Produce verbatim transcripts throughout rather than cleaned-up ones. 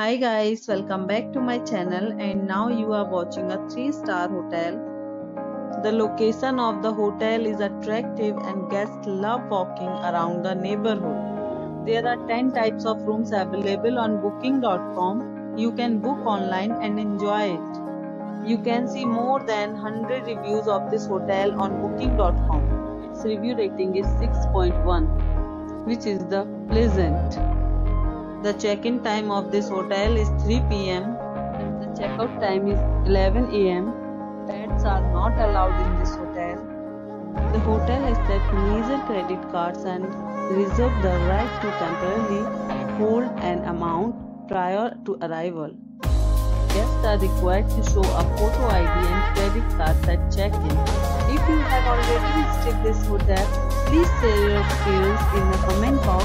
Hi guys, welcome back to my channel, and now you are watching a three star hotel. The location of the hotel is attractive and guests love walking around the neighborhood. There are ten types of rooms available on booking dot com. You can book online and enjoy it. You can see more than one hundred reviews of this hotel on booking dot com. Its review rating is six point one, which is the pleasant. The check-in time of this hotel is three p m and the check-out time is eleven a m Pets are not allowed in this hotel. The hotel accepts major credit cards and reserves the right to temporarily hold an amount prior to arrival. Guests are required to show a photo I D and credit cards at check-in. If you have already visited this hotel, please share your experience in the comment box.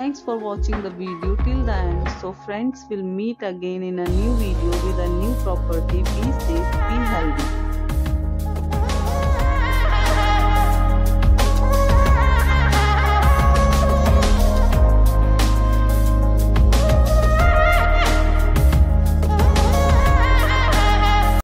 Thanks for watching the video till the end. So friends, we'll meet again in a new video with a new property. Be safe, be healthy.